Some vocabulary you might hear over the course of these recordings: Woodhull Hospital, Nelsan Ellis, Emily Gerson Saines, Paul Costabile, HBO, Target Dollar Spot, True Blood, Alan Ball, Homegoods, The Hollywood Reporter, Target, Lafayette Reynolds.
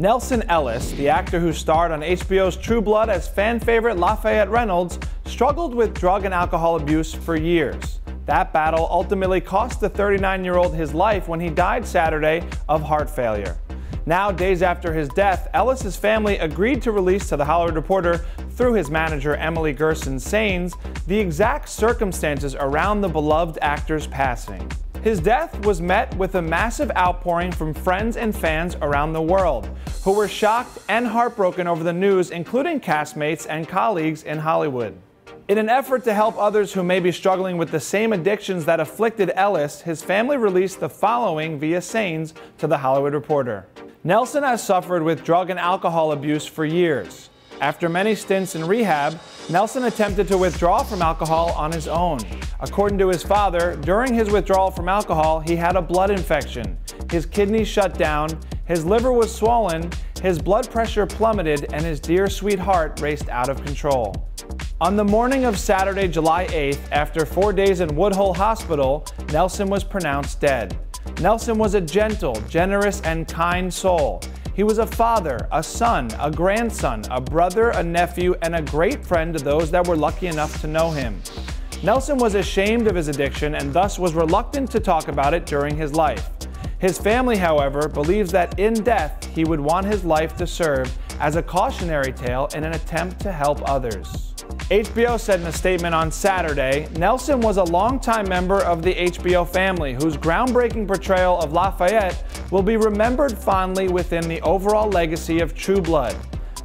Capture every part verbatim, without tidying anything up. Nelsan Ellis, the actor who starred on H B O's True Blood as fan favorite Lafayette Reynolds, struggled with drug and alcohol abuse for years. That battle ultimately cost the thirty-nine-year-old his life when he died Saturday of heart failure. Now, days after his death, Ellis's family agreed to release to The Hollywood Reporter, through his manager Emily Gerson Saines, the exact circumstances around the beloved actor's passing. His death was met with a massive outpouring from friends and fans around the world, who were shocked and heartbroken over the news, including castmates and colleagues in Hollywood. In an effort to help others who may be struggling with the same addictions that afflicted Ellis, his family released the following via Saines to The Hollywood Reporter. Nelsan has suffered with drug and alcohol abuse for years. After many stints in rehab, Nelsan attempted to withdraw from alcohol on his own. According to his father, during his withdrawal from alcohol, he had a blood infection. His kidneys shut down, his liver was swollen, his blood pressure plummeted, and his dear sweetheart raced out of control. On the morning of Saturday, July eighth, after four days in Woodhull Hospital, Nelsan was pronounced dead. Nelsan was a gentle, generous, and kind soul. He was a father, a son, a grandson, a brother, a nephew, and a great friend to those that were lucky enough to know him. Nelsan was ashamed of his addiction and thus was reluctant to talk about it during his life. His family, however, believes that in death he would want his life to serve as a cautionary tale in an attempt to help others. H B O said in a statement on Saturday, Nelsan was a longtime member of the H B O family whose groundbreaking portrayal of Lafayette will be remembered fondly within the overall legacy of True Blood.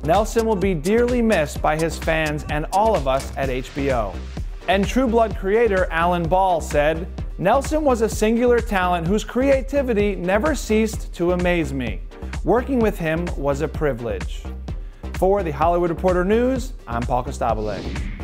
Nelsan will be dearly missed by his fans and all of us at H B O. And True Blood creator Alan Ball said, Nelsan was a singular talent whose creativity never ceased to amaze me. Working with him was a privilege. For The Hollywood Reporter News, I'm Paul Costabile.